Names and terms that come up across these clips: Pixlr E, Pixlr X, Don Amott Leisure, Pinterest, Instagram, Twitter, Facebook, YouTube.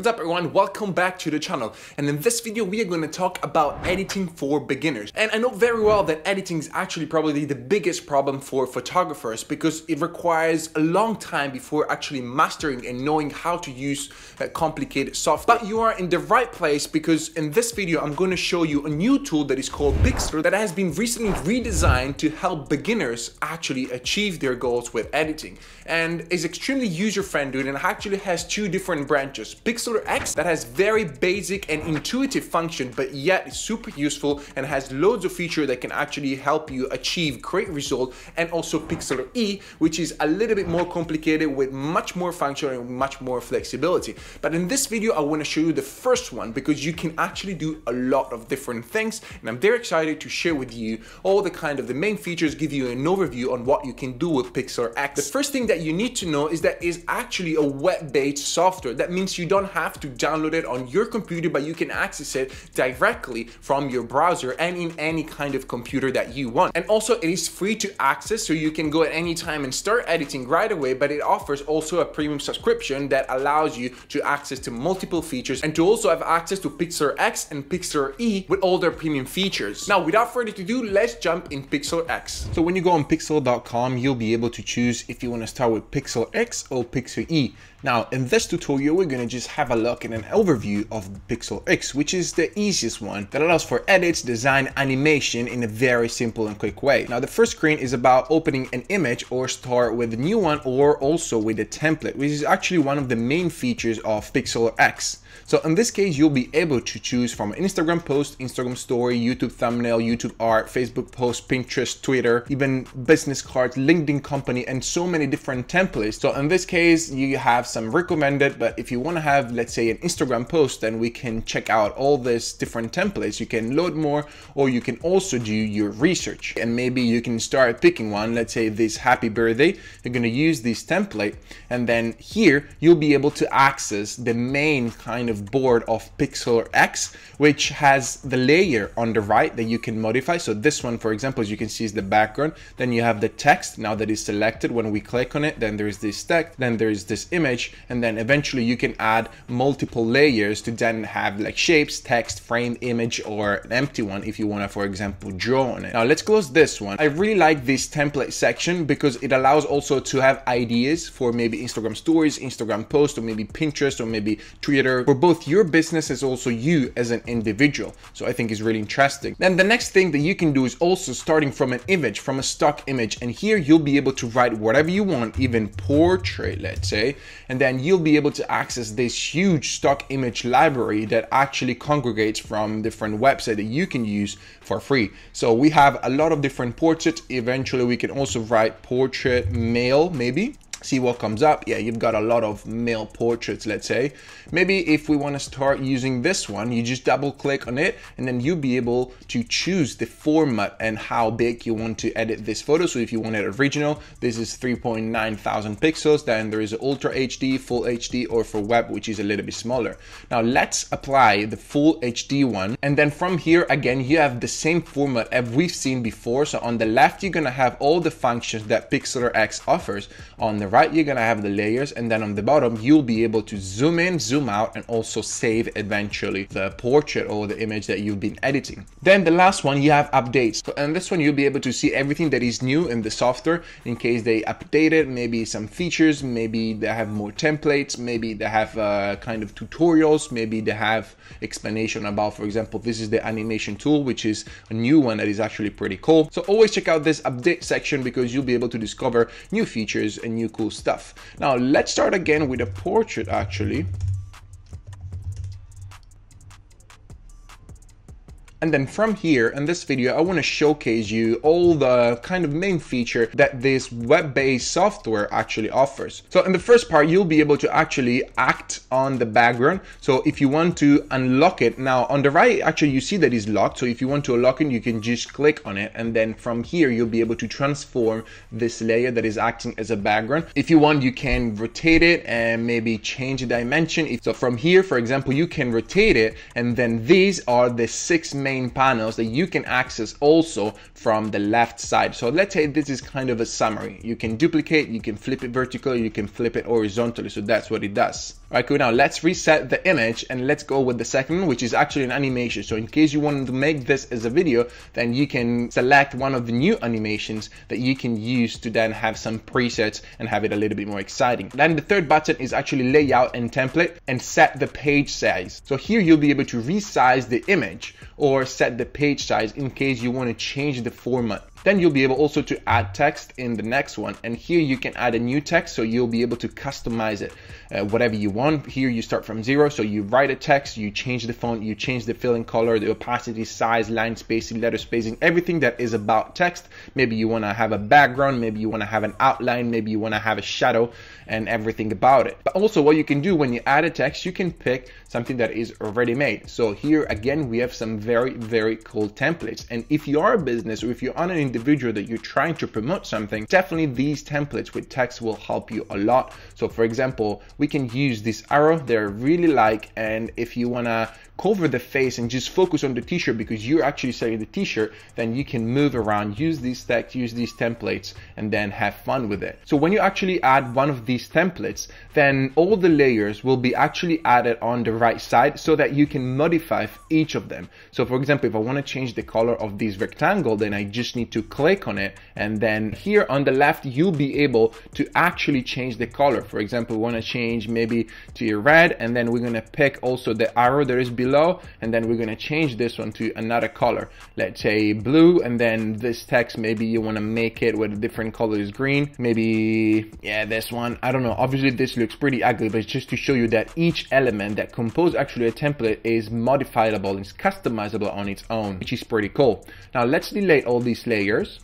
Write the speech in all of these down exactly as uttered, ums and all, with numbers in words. What's up everyone, welcome back to the channel, and in this video we are going to talk about editing for beginners. And I know very well that editing is actually probably the biggest problem for photographers because it requires a long time before actually mastering and knowing how to use uh, complicated software. But you are in the right place because in this video I'm going to show you a new tool that is called Pixlr that has been recently redesigned to help beginners actually achieve their goals with editing, and is extremely user-friendly and actually has two different branches. Pixlr X that has very basic and intuitive function but yet is super useful and has loads of features that can actually help you achieve great results, and also Pixlr E, which is a little bit more complicated with much more function and much more flexibility. But in this video I want to show you the first one because you can actually do a lot of different things, and I'm very excited to share with you all the kind of the main features, give you an overview on what you can do with Pixlr X. The first thing that you need to know is that it's actually a web-based software. That means you don't have have to download it on your computer, but you can access it directly from your browser and in any kind of computer that you want. And also it is free to access, so you can go at any time and start editing right away, but it offers also a premium subscription that allows you to access to multiple features and to also have access to Pixlr X and Pixlr E with all their premium features. Now without further ado, let's jump in Pixlr X. So when you go on pixlr dot com, you'll be able to choose if you want to start with Pixlr X or Pixlr E. Now in this tutorial we're going to just have a look at an overview of Pixlr X, which is the easiest one that allows for edits, design, animation in a very simple and quick way. Now the first screen is about opening an image or start with a new one or also with a template, which is actually one of the main features of Pixlr X. So in this case you'll be able to choose from an Instagram post, Instagram story, YouTube thumbnail, YouTube art, Facebook post, Pinterest, Twitter, even business cards, LinkedIn company, and so many different templates. So in this case you have some recommended, but if you want to have, let's say, an Instagram post, then we can check out all these different templates. You can load more, or you can also do your research and maybe you can start picking one. Let's say this happy birthday, you're going to use this template, and then here you'll be able to access the main kind of board of Pixlr X, which has the layer on the right that you can modify. So this one, for example, as you can see, is the background. Then you have the text. Now that is selected, when we click on it, then there is this text, then there is this image, and then eventually you can add multiple layers to then have like shapes, text, frame, image, or an empty one if you want to, for example, draw on it. Now let's close this one. I really like this template section because it allows also to have ideas for maybe Instagram stories, Instagram posts, or maybe Pinterest, or maybe Twitter, for both your business as also you as an individual. So I think it's really interesting. Then the next thing that you can do is also starting from an image, from a stock image, and here you'll be able to write whatever you want, even portrait, let's say. And then you'll be able to access this huge stock image library that actually congregates from different websites that you can use for free. So we have a lot of different portraits. Eventually we can also write portrait male, maybe. See what comes up. Yeah, you've got a lot of male portraits, let's say. Maybe if we want to start using this one, you just double click on it, and then you'll be able to choose the format and how big you want to edit this photo. So if you want it original, this is three point nine thousand pixels, then there is Ultra H D, Full H D, or for web, which is a little bit smaller. Now let's apply the Full H D one, and then from here again you have the same format as we've seen before. So on the left you're gonna have all the functions that Pixlr X offers, on the right you're gonna have the layers, and then on the bottom you'll be able to zoom in, zoom out, and also save eventually the portrait or the image that you've been editing. Then the last one, you have updates, and this one you'll be able to see everything that is new in the software in case they update it, maybe some features, maybe they have more templates, maybe they have uh, kind of tutorials, maybe they have explanation about, for example, this is the animation tool, which is a new one that is actually pretty cool. So always check out this update section because you'll be able to discover new features and new cool stuff. Now let's start again with a portrait actually. And then from here, in this video, I want to showcase you all the kind of main feature that this web-based software actually offers. So in the first part, you'll be able to actually act on the background. So if you want to unlock it, now on the right, actually you see that it's locked. So if you want to unlock it, you can just click on it. And then from here, you'll be able to transform this layer that is acting as a background. If you want, you can rotate it and maybe change the dimension. So from here, for example, you can rotate it. And then these are the six main main panels that you can access also from the left side. So let's say this is kind of a summary. You can duplicate, you can flip it vertically, you can flip it horizontally. So that's what it does. Alright, cool. Now let's reset the image and let's go with the second, which is actually an animation. So in case you want to make this as a video, then you can select one of the new animations that you can use to then have some presets and have it a little bit more exciting. Then the third button is actually layout and template and set the page size. So here you'll be able to resize the image or set the page size in case you want to change the format. Then you'll be able also to add text in the next one, and here you can add a new text, so you'll be able to customize it uh, whatever you want. Here you start from zero, so you write a text, you change the font, you change the filling color, the opacity, size, line spacing, letter spacing, everything that is about text. Maybe you want to have a background, maybe you want to have an outline, maybe you want to have a shadow and everything about it. But also what you can do when you add a text, you can pick something that is already made. So here again we have some very very cool templates, and if you are a business or if you're on an individual that you're trying to promote something, definitely these templates with text will help you a lot. So for example, we can use this arrow that I really like, and if you want to cover the face and just focus on the t-shirt because you're actually selling the t-shirt, then you can move around, use these text, use these templates, and then have fun with it. So when you actually add one of these templates, then all the layers will be actually added on the right side so that you can modify each of them. So for example, if I want to change the color of this rectangle, then I just need to click on it, and then here on the left you'll be able to actually change the color. For example, we want to change maybe to red, and then we're going to pick also the arrow that is below, and then we're going to change this one to another color, let's say blue, and then this text maybe you want to make it with a different color is green, maybe yeah this one, I don't know. Obviously this looks pretty ugly, but it's just to show you that each element that compose actually a template is modifiable, it's customizable on its own, which is pretty cool. Now let's delete all these layers. Layers.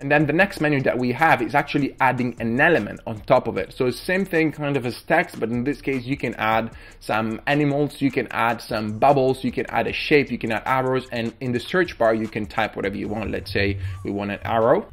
And then the next menu that we have is actually adding an element on top of it. So same thing kind of as text, but in this case you can add some animals, you can add some bubbles, you can add a shape, you can add arrows, and in the search bar you can type whatever you want. Let's say we want an arrow.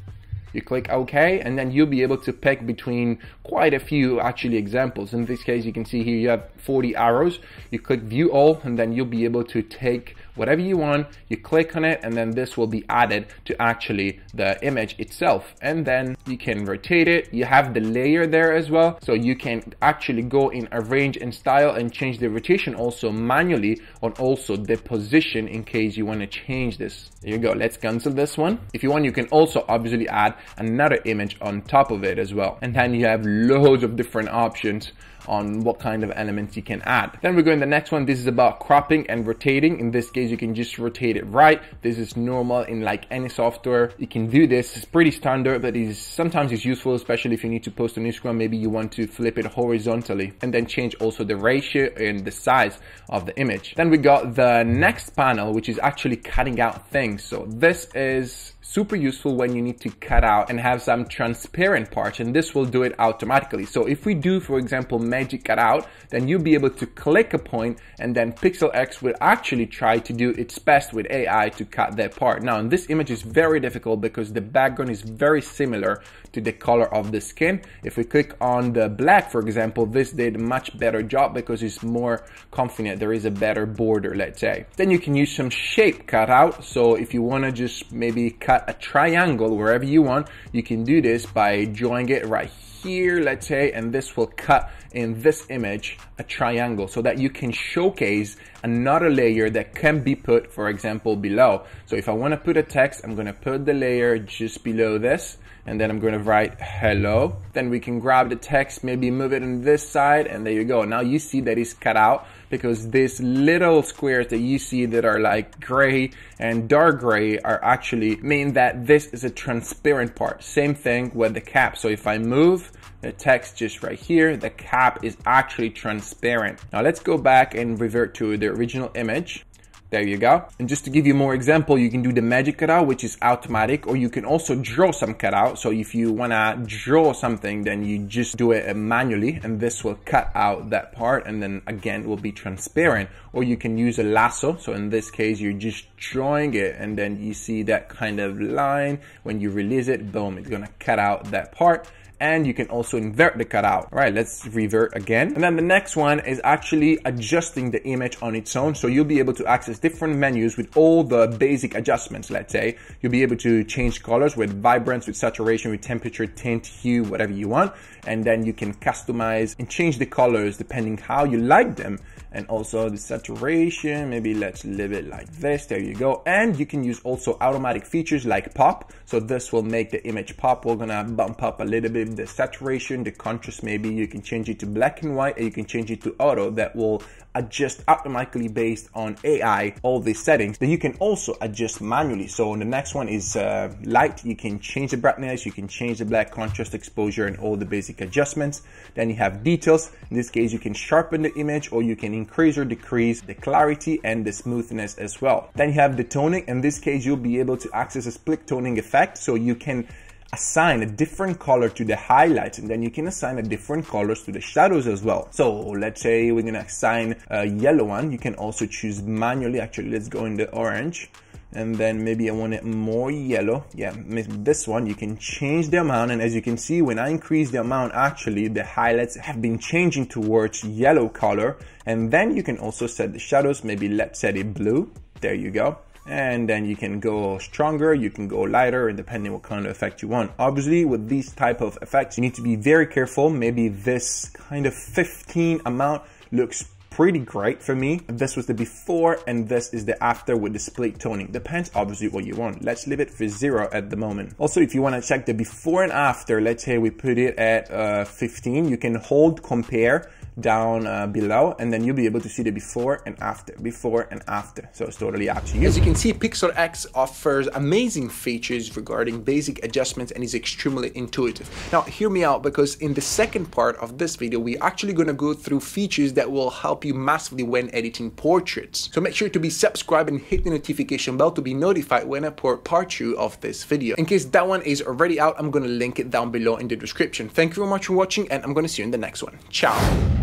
You click OK, and then you'll be able to pick between quite a few actually examples. In this case you can see here you have forty arrows. You click view all, and then you'll be able to take whatever you want, you click on it, and then this will be added to actually the image itself, and then you can rotate it. You have the layer there as well, so you can actually go in arrange and style and change the rotation also manually, on also the position in case you want to change this. There you go, let's cancel this one. If you want, you can also obviously add another image on top of it as well, and then you have loads of different options on what kind of elements you can add. Then we go in the next one. This is about cropping and rotating. In this case you can just rotate it right. This is normal in like any software, you can do this. It's pretty standard, but it is sometimes it's useful, especially if you need to post on Instagram. Maybe you want to flip it horizontally, and then change also the ratio and the size of the image. Then we got the next panel, which is actually cutting out things. So this is super useful when you need to cut out and have some transparent parts, and this will do it automatically. So if we do, for example, magic cutout, then you'll be able to click a point, and then Pixlr X will actually try to do its best with A I to cut that part. Now in this image is very difficult because the background is very similar to the color of the skin. If we click on the black, for example, this did a much better job because it's more confident, there is a better border, let's say. Then you can use some shape cutout. So if you want to just maybe cut a triangle wherever you want, you can do this by drawing it right here, let's say, and this will cut in this image a triangle so that you can showcase another layer that can be put, for example, below. So if I want to put a text, I'm going to put the layer just below this, and then I'm going to write hello. Then we can grab the text, maybe move it on this side, and there you go. Now you see that it's cut out because these little squares that you see that are like gray and dark gray are actually mean that this is a transparent part. Same thing with the cap. So if I move the text just right here, the cap is actually transparent. Now let's go back and revert to the original image. There you go. And just to give you more example, you can do the magic cutout, which is automatic, or you can also draw some cutout. So if you want to draw something, then you just do it manually, and this will cut out that part, and then again it will be transparent. Or you can use a lasso. So in this case you're just drawing it, and then you see that kind of line. When you release it, boom, it's going to cut out that part. and you can also invert the cutout. All right, let's revert again. And then the next one is actually adjusting the image on its own. So you'll be able to access different menus with all the basic adjustments, let's say. You'll be able to change colors with vibrance, with saturation, with temperature, tint, hue, whatever you want. And then you can customize and change the colors depending how you like them. And also the saturation, maybe let's leave it like this, there you go. And you can use also automatic features like pop. So this will make the image pop. We're gonna bump up a little bit the saturation, the contrast maybe. You can change it to black and white, and you can change it to auto. That will adjust automatically based on A I, all these settings. Then you can also adjust manually. So the next one is uh, light. You can change the brightness, you can change the black, contrast, exposure, and all the basic adjustments. Then you have details. In this case, you can sharpen the image, or you can increase or decrease the clarity and the smoothness as well. Then you have the toning. In this case, you'll be able to access a split toning effect, so you can assign a different color to the highlights, and then you can assign a different colors to the shadows as well. So let's say we're gonna assign a yellow one. You can also choose manually. Actually, let's go in the orange, and then maybe I want it more yellow. Yeah, this one, you can change the amount, and as you can see, when I increase the amount, actually the highlights have been changing towards yellow color. And then you can also set the shadows. Maybe let's set it blue, there you go. And then you can go stronger, you can go lighter, and depending what kind of effect you want. Obviously, with these type of effects, you need to be very careful. Maybe this kind of fifteen amount looks pretty great for me. This was the before, and this is the after with the split toning. Depends obviously what you want. Let's leave it for zero at the moment. Also, if you want to check the before and after, let's say we put it at uh, fifteen, you can hold compare down uh, below, and then you'll be able to see the before and after, before and after. So it's totally up to you. As you can see, Pixlr X offers amazing features regarding basic adjustments and is extremely intuitive. Now hear me out, because in the second part of this video, we're actually going to go through features that will help you massively when editing portraits. So make sure to be subscribed and hit the notification bell to be notified when I put part two of this video. In case that one is already out, I'm going to link it down below in the description. Thank you very much for watching, and I'm going to see you in the next one. Ciao.